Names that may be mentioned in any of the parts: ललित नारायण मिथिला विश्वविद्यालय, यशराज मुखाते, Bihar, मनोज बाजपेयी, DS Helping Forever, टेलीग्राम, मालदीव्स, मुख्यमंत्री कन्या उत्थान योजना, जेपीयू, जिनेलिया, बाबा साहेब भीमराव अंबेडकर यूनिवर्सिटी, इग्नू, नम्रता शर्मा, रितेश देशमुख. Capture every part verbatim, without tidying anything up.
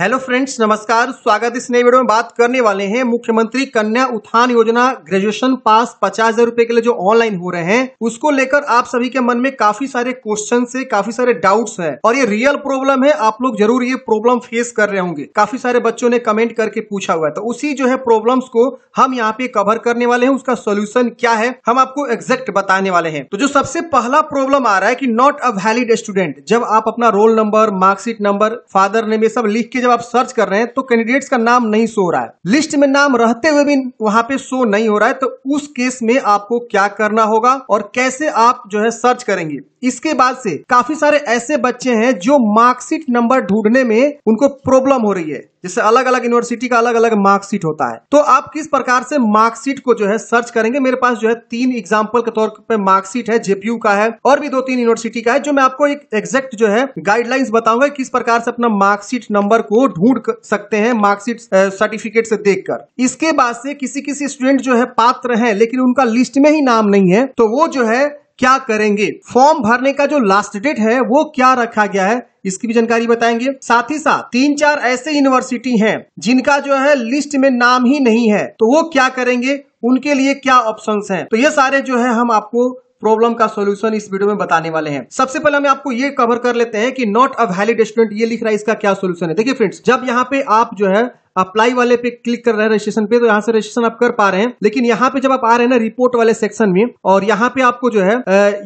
Hello friends, नमस्कार, स्वागत। इस नए वीडियो में बात करने वाले हैं मुख्यमंत्री कन्या उत्थान योजना ग्रेजुएशन पास पचास हजार रूपए के लिए जो ऑनलाइन हो रहे हैं, उसको लेकर आप सभी के मन में काफी सारे क्वेश्चन है, काफी सारे डाउट्स हैं और ये रियल प्रॉब्लम है। आप लोग जरूर ये प्रॉब्लम फेस कर रहे होंगे, काफी सारे बच्चों ने कमेंट करके पूछा हुआ है। तो उसी जो है प्रॉब्लम को हम यहाँ पे कवर करने वाले है, उसका सोल्यूशन क्या है हम आपको एग्जैक्ट बताने वाले है। तो जो सबसे पहला प्रॉब्लम आ रहा है की नॉट अ वैलिड स्टूडेंट, जब आप अपना roll number, marksheet number, father name ये सब लिख के आप सर्च कर रहे हैं तो कैंडिडेट्स का नाम नहीं शो रहा है, लिस्ट में नाम रहते हुए भी वहां पे शो नहीं हो रहा है। तो उस केस में आपको क्या करना होगा और कैसे आप जो है सर्च करेंगे। इसके बाद से काफी सारे ऐसे बच्चे हैं जो मार्कशीट नंबर ढूंढने में उनको प्रॉब्लम हो रही है, जैसे अलग अलग यूनिवर्सिटी का अलग अलग मार्कशीट होता है। तो आप किस प्रकार से मार्कशीट को जो है सर्च करेंगे। मेरे पास जो है तीन एग्जाम्पल के तौर पे मार्कशीट है, जेपीयू का है और भी दो तीन यूनिवर्सिटी का है, जो मैं आपको एक एग्जैक्ट जो है गाइडलाइंस बताऊंगा किस प्रकार से अपना मार्कशीट नंबर को ढूंढ सकते हैं मार्कशीट सर्टिफिकेट से देखकर। इसके बाद से किसी किसी स्टूडेंट जो है पात्र है लेकिन उनका लिस्ट में ही नाम नहीं है, तो वो जो है क्या करेंगे। फॉर्म भरने का जो लास्ट डेट है वो क्या रखा गया है इसकी भी जानकारी बताएंगे। साथ ही साथ तीन चार ऐसे यूनिवर्सिटी हैं जिनका जो है लिस्ट में नाम ही नहीं है, तो वो क्या करेंगे, उनके लिए क्या ऑप्शंस हैं। तो ये सारे जो है हम आपको प्रॉब्लम का सॉल्यूशन इस वीडियो में बताने वाले हैं। सबसे पहले हम आपको ये कवर कर लेते हैं कि नॉट अ वैलिड स्टूडेंट ये लिख रहा है, इसका क्या सॉल्यूशन है। देखिए फ्रेंड्स, जब यहाँ पे आप जो है अप्लाई वाले पे क्लिक कर रहे हैं रजिस्ट्रेशन पे, तो यहाँ से रजिस्ट्रेशन आप कर पा रहे हैं, लेकिन यहाँ पे जब आप आ रहे हैं ना रिपोर्ट वाले सेक्शन में और यहाँ पे आपको जो है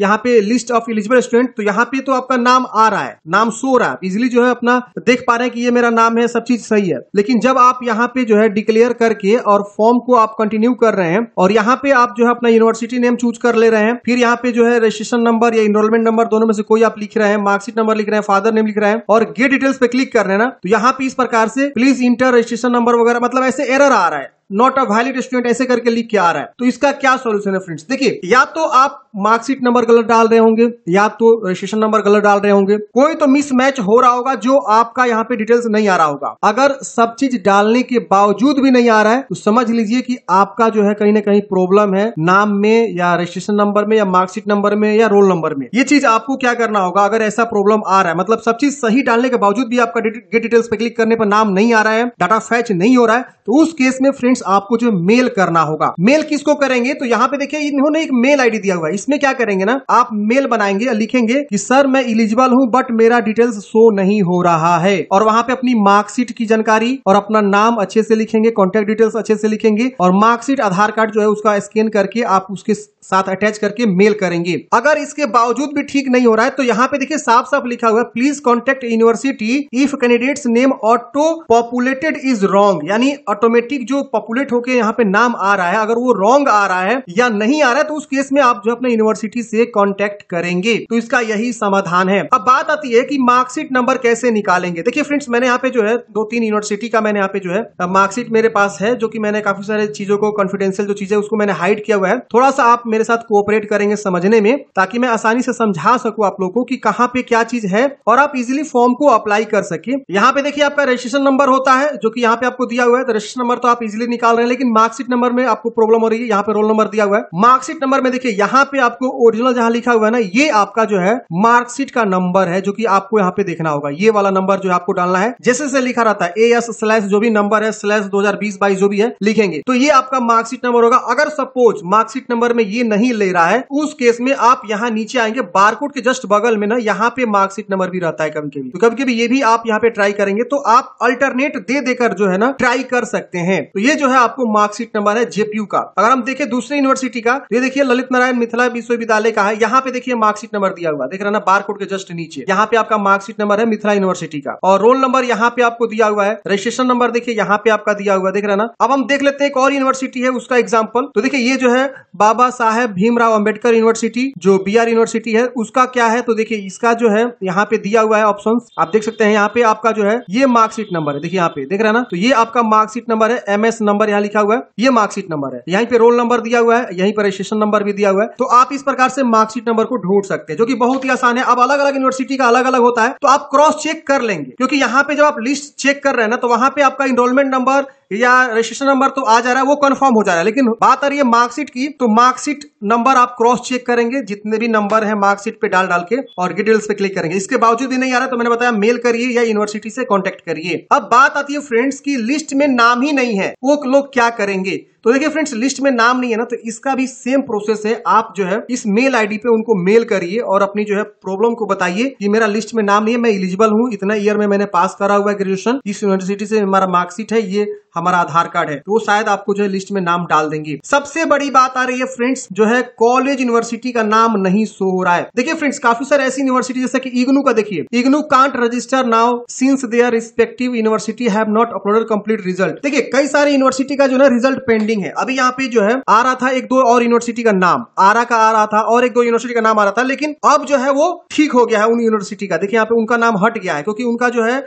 यहाँ पे लिस्ट ऑफ एलिजिबल स्टूडेंट, तो यहाँ पे तो आपका नाम आ रहा है, नाम शो रहा है, इजिली जो है अपना देख पा रहे हैं कि ये मेरा नाम है, सब चीज सही है। लेकिन जब आप यहाँ पे जो है डिक्लेयर करके और फॉर्म को आप कंटिन्यू कर रहे हैं और यहाँ पे आप जो है अपना यूनिवर्सिटी नेम चूज कर ले रहे हैं, फिर यहाँ पे जो है रजिस्ट्रेशन नंबर या इनरोलमेंट नंबर दोनों में से कोई आप लिख रहे हैं, मार्कशीट नंबर लिख रहे हैं, फादर नेम लिख रहे हैं और गेट डिटेल्स पे क्लिक कर रहे हैं ना, तो यहाँ पे इस प्रकार से प्लीज इंटर नंबर वगैरह, मतलब ऐसे एरर आ रहा है, नॉट अ वैलिड स्टूडेंट ऐसे करके लिख के आ रहा है। तो इसका क्या सॉल्यूशन है फ्रेंड्स। देखिए, या तो आप मार्कशीट नंबर गलत डाल रहे होंगे या तो रजिस्ट्रेशन नंबर गलत डाल रहे होंगे, कोई तो मिसमैच हो रहा होगा जो आपका यहाँ पे डिटेल्स नहीं आ रहा होगा। अगर सब चीज डालने के बावजूद भी नहीं आ रहा है तो समझ लीजिए कि आपका जो है कहीं ना कहीं प्रॉब्लम है नाम में या रजिस्ट्रेशन नंबर में या मार्कशीट नंबर में या रोल नंबर में। ये चीज आपको क्या करना होगा, अगर ऐसा प्रॉब्लम आ रहा है, मतलब सब चीज सही डालने के बावजूद भी आपका गेट डिटेल्स पे क्लिक करने पर नाम नहीं आ रहा है, डाटा फैच नहीं हो रहा है, तो उस केस में फ्रेंड्स आपको जो मेल करना होगा। मेल किसको करेंगे, तो यहाँ पे देखिए इन्होंने एक मेल आईडी दिया हुआ है, इसमें क्या करेंगे ना, आप मेल बनाएंगे, लिखेंगे कि सर मैं इलिजिबल हूँ बट मेरा डिटेल्स शो नहीं हो रहा है, और वहां पे अपनी मार्कशीट की जानकारी और अपना नाम अच्छे से लिखेंगे, कॉन्टेक्ट डिटेल्स अच्छे से लिखेंगे और मार्कशीट आधार कार्ड जो है उसका स्कैन करके आप उसके साथ अटैच करके मेल करेंगे। अगर इसके बावजूद भी ठीक नहीं हो रहा है तो यहाँ पे देखिए साफ साफ लिखा हुआ है, please contact university if candidates name auto populated is wrong, यानी ऑटोमेटिक जो पॉपुलेट होके यहाँ पे नाम आ रहा है अगर वो रॉन्ग आ रहा है या नहीं आ रहा है, तो उस केस में आप जो अपने यूनिवर्सिटी से कांटेक्ट करेंगे। तो इसका यही समाधान है। अब बात आती है कि मार्कशीट नंबर कैसे निकालेंगे। देखिए फ्रेंड्स, मैंने यहाँ पे जो है दो तीन यूनिवर्सिटी का मैंने यहाँ पे जो है मार्कशीट मेरे पास है, जो कि मैंने काफी सारे चीजों को, कॉन्फिडेंशियल जो चीजें उसको मैंने हाइड किया हुआ है। थोड़ा सा आप मेरे साथ कोऑपरेट करेंगे समझने में, ताकि मैं आसानी से समझा सकूं आप लोगों को कि कहाँ पे क्या चीज है और आप इजिली फॉर्म को अप्लाई कर सके। यहाँ पे देखिए आपका रजिस्ट्रेशन नंबर होता है जो कि यहाँ पे आपको दिया हुआ है, तो रजिस्ट्रेशन नंबर तो आप इजिली निकाल रहे हैं, लेकिन मार्कशीट नंबर में आपको प्रॉब्लम हो रही है। यहाँ पे रोल नंबर दिया हुआ है, मार्कशीट नंबर में देखिए यहाँ पे आपको ओरिजिनल जहाँ लिखा हुआ है ना, ये आपका जो है मार्कशीट का नंबर है, जो कि आपको यहाँ पे देखना होगा। ये वाला नंबर जो है आपको डालना है, जैसे से लिखा रहता है एएस स्लैश जो भी नंबर है स्लैश दो हजार बीस बाईस जो भी है लिखेंगे, तो ये आपका मार्कशीट नंबर होगा। अगर सपोज मार्कशीट नंबर में ये नहीं ले रहा है, उस केस में आप यहाँ नीचे आएंगे, बारकोड के जस्ट बगल में ना यहाँ पे मार्कशीट नंबर भी रहता है कभी कभी, तो कभी कभी ये भी आप यहाँ पे ट्राई करेंगे, तो आप अल्टरनेट दे देकर जो है ना ट्राई कर सकते हैं। तो ये जो है आपको मार्कशीट नंबर है जेपीयू का। अगर हम देखें दूसरी यूनिवर्सिटी का, ये देखिए ललित नारायण मिथिला विश्वविद्यालय का है, यहाँ पे देखिए मार्कशीट नंबर दिया हुआ, देख रहे ना बारकोड के जस्ट नीचे, यहाँ पे आपका मार्कशीट नंबर है मिथिला यूनिवर्सिटी का, और रोल नंबर यहाँ पे आपको दिया हुआ है, रजिस्ट्रेशन नंबर देखिए यहाँ पे आपका दिया हुआ, देख रहे ना। अब हम देख लेते हैं एक और यूनिवर्सिटी है उसका एग्जाम्पल। तो देखिये ये जो है बाबा साहेब भीमराव अंबेडकर यूनिवर्सिटी जो बिहार यूनिवर्सिटी है, उसका क्या है, तो देखिये इसका जो है यहाँ पे दिया हुआ है ऑप्शन, आप देख सकते हैं। यहाँ पे आपका जो है ये मार्कशीट नंबर है, देखिए यहाँ पे देख रहे ना, तो ये आपका मार्कशीट नंबर है, एमएस नंबर यहाँ लिखा हुआ है, ये मार्कशीट नंबर है, यहीं पे रोल नंबर दिया हुआ है, यहीं पर रजिस्ट्रेशन नंबर भी दिया हुआ है। तो आप इस प्रकार से मार्कशीट नंबर को ढूंढ सकते हैं, जो कि बहुत ही आसान है। अब अलग अलग यूनिवर्सिटी का अलग अलग होता है, तो आप क्रॉस चेक कर लेंगे, क्योंकि यहाँ पे जब आप लिस्ट चेक कर रहे हैं ना, तो वहां पे आपका इनरोलमेंट नंबर, या रजिस्ट्रेशन नंबर तो आ जा रहा है, वो कंफर्म हो जा रहा है, लेकिन बात आ रही है मार्कशीट की। तो मार्कशीट नंबर आप क्रॉस चेक करेंगे, जितने भी नंबर है मार्कशीट पे डाल डाल के और डिटेल्स पे क्लिक करेंगे। इसके बावजूद ही नहीं आ रहा तो मैंने बताया मेल करिए या यूनिवर्सिटी से कॉन्टेक्ट करिए। अब बात आती है फ्रेंड्स की लिस्ट में नाम ही नहीं है, वो लोग क्या करेंगे? तो देखिए फ्रेंड्स, लिस्ट में नाम नहीं है ना, तो इसका भी सेम प्रोसेस है। आप जो है इस मेल आईडी पे उनको मेल करिए और अपनी जो है प्रॉब्लम को बताइए कि मेरा लिस्ट में नाम नहीं है, मैं एलिजिबल हूँ, इतना ईयर में मैंने पास करा हुआ है ग्रेजुएशन, इस यूनिवर्सिटी से हमारा मार्कशीट है, ये हमारा आधार कार्ड है, तो वो शायद आपको जो है लिस्ट में नाम डाल देंगे। सबसे बड़ी बात आ रही है फ्रेंड्स, जो है कॉलेज यूनिवर्सिटी का नाम नहीं शो हो रहा है। देखिए फ्रेंड्स, काफी सारे ऐसी यूनिवर्सिटी जैसे कि इग्नू का, देखिए इग्नू can't register now since their respective university have not uploaded complete result. देखिए कई सारे यूनिवर्सिटी का जो है रिजल्ट पेंडिंग है। अभी यहाँ पे जो है आ रहा था एक दो और यूनिवर्सिटी का नाम, आरा का आ रहा था और एक दो यूनिवर्सिटी का नाम आ रहा था, लेकिन अब जो है वो ठीक हो गया है उन यूनिवर्सिटी का। देखिए यहाँ पे उनका नाम हट गया है क्योंकि उनका जो है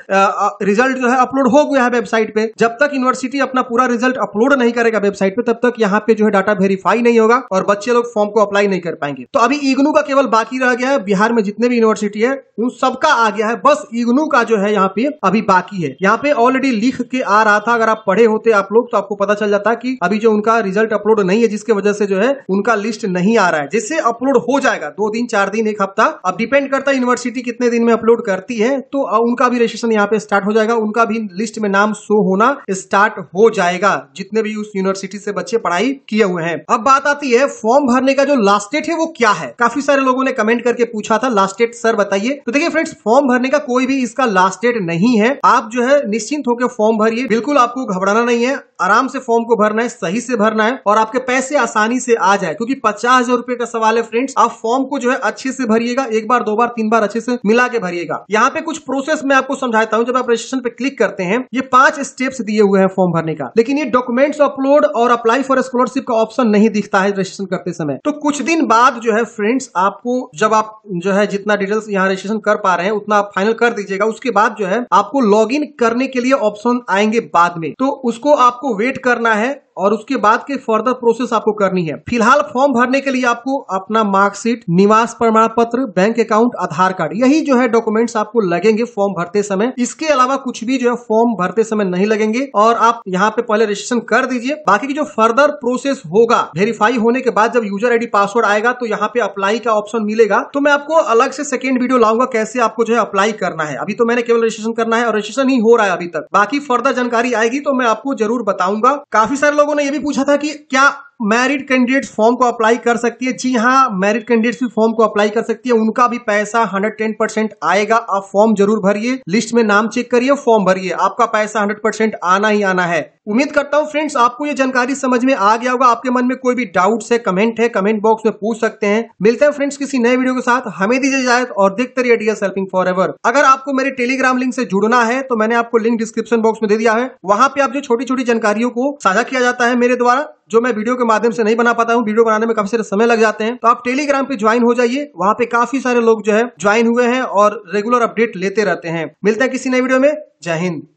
रिजल्ट जो है अपलोड हो गया है वेबसाइट पे। जब तक यूनिवर्सिटी अपना पूरा रिजल्ट अपलोड नहीं करेगा वेबसाइट पे, तब तक यहाँ पे जो है डाटा वेरीफाई नहीं होगा और बच्चे लोग फॉर्म को अप्लाई नहीं कर पाएंगे। तो अभी इग्नू का केवल बाकी रह गया है। बिहार में जितने भी यूनिवर्सिटी है उन सबका आ गया है, बस इग्नू का जो है यहाँ पे अभी बाकी है। यहाँ पे ऑलरेडी लिख के आ रहा था, अगर आप पढ़े होते आप लोग तो आपको पता चल जाता कि अभी जो उनका रिजल्ट अपलोड नहीं है, जिसके वजह से जो है उनका लिस्ट नहीं आ रहा है, जिससे अपलोड हो जाएगा दो दिन, चार दिन, एक हफ्ता, अब डिपेंड करता है यूनिवर्सिटी कितने दिन में अपलोड करती है। तो उनका भी रजिस्ट्रेशन यहाँ पे स्टार्ट हो जाएगा, उनका भी लिस्ट में नाम शो होना स्टार्ट हो जाएगा, जितने भी उस यूनिवर्सिटी से बच्चे पढ़ाई किए हुए हैं। अब बात आती है फॉर्म भरने का जो लास्ट डेट है वो क्या है। काफी सारे लोगों ने कमेंट करके पूछा था लास्ट डेट सर बताइए। तो देखिए फ्रेंड्स, फॉर्म भरने का कोई भी इसका लास्ट डेट नहीं है। आप जो है निश्चिंत होकर फॉर्म भरिए, बिल्कुल आपको घबराना नहीं है, आराम से फॉर्म को भरना है, सही से भरना है और आपके पैसे आसानी से आ जाए, क्योंकि पचास हजार रुपए का सवाल है फ्रेंड्स। आप फॉर्म को जो है अच्छे से भरिएगा, एक बार दो बार तीन बार अच्छे से मिला के भरिएगा। यहाँ पे कुछ प्रोसेस मैं आपको समझाता हूँ। जब आप रजिस्ट्रेशन पे क्लिक करते हैं, ये पांच स्टेप्स दिए हुए हैं फॉर्म भरने का, लेकिन ये डॉक्यूमेंट्स अपलोड और अप्लाई फॉर स्कॉलरशिप का ऑप्शन नहीं दिखता है रजिस्ट्रेशन करते समय। तो कुछ दिन बाद जो है फ्रेंड्स, आपको जब आप जो है जितना डिटेल्स यहाँ रजिस्ट्रेशन कर पा रहे हैं उतना आप फाइनल कर दीजिएगा। उसके बाद जो है आपको लॉग इन करने के लिए ऑप्शन आएंगे बाद में, तो उसको आपको वेट करना है और उसके बाद के फर्दर प्रोसेस आपको करनी है। फिलहाल फॉर्म भरने के लिए आपको अपना मार्कशीट, निवास प्रमाण पत्र, बैंक अकाउंट, आधार कार्ड, यही जो है डॉक्यूमेंट्स आपको लगेंगे फॉर्म भरते समय। इसके अलावा कुछ भी जो है फॉर्म भरते समय नहीं लगेंगे और आप यहाँ पे पहले रजिस्ट्रेशन कर दीजिए। बाकी की जो फर्दर प्रोसेस होगा, वेरीफाई होने के बाद जब यूजर आईडी पासवर्ड आएगा तो यहाँ पे अप्लाई का ऑप्शन मिलेगा। तो मैं आपको अलग से सेकेंड वीडियो लाऊंगा कैसे आपको जो है अप्लाई करना है। अभी तो मैंने केवल रजिस्ट्रेशन करना है और रजिस्ट्रेशन ही हो रहा है अभी तक। बाकी फर्दर जानकारी आएगी तो मैं आपको जरूर बताऊंगा। काफी सारे लोग ने ये भी पूछा था कि क्या मैरिड कैंडिडेट्स फॉर्म को अप्लाई कर सकती है। जी हाँ, मैरिड कैंडिडेट्स भी फॉर्म को अप्लाई कर सकती है, उनका भी पैसा एक सौ दस परसेंट आएगा। आप फॉर्म जरूर भरिए, लिस्ट में नाम चेक करिए, फॉर्म भरिए, आपका पैसा एक सौ परसेंट आना ही आना है। उम्मीद करता हूं फ्रेंड्स आपको ये जानकारी समझ में आ गया होगा। आपके मन में कोई भी डाउट्स है, कमेंट है, कमेंट बॉक्स में पूछ सकते हैं। मिलते हैं फ्रेंड्स किसी नए वीडियो के साथ, हमें दीजिए इजाजत और देखते रहिए डीएस हेल्पिंग फॉर एवर। अगर आपको मेरे टेलीग्राम लिंक से जुड़ना है तो मैंने आपको लिंक डिस्क्रिप्शन बॉक्स में दे दिया है। वहां पे आप जो छोटी छोटी जानकारियों को साझा किया जाता है मेरे द्वारा, जो मैं वीडियो के माध्यम से नहीं बना पाता हूँ, वीडियो बनाने में काफी सारे समय लग जाते हैं, तो आप टेलीग्राम पे ज्वाइन हो जाइए। वहाँ पे काफी सारे लोग जो है ज्वाइन हुए हैं और रेगुलर अपडेट लेते रहते हैं। मिलते हैं किसी नए वीडियो में। जय हिंद।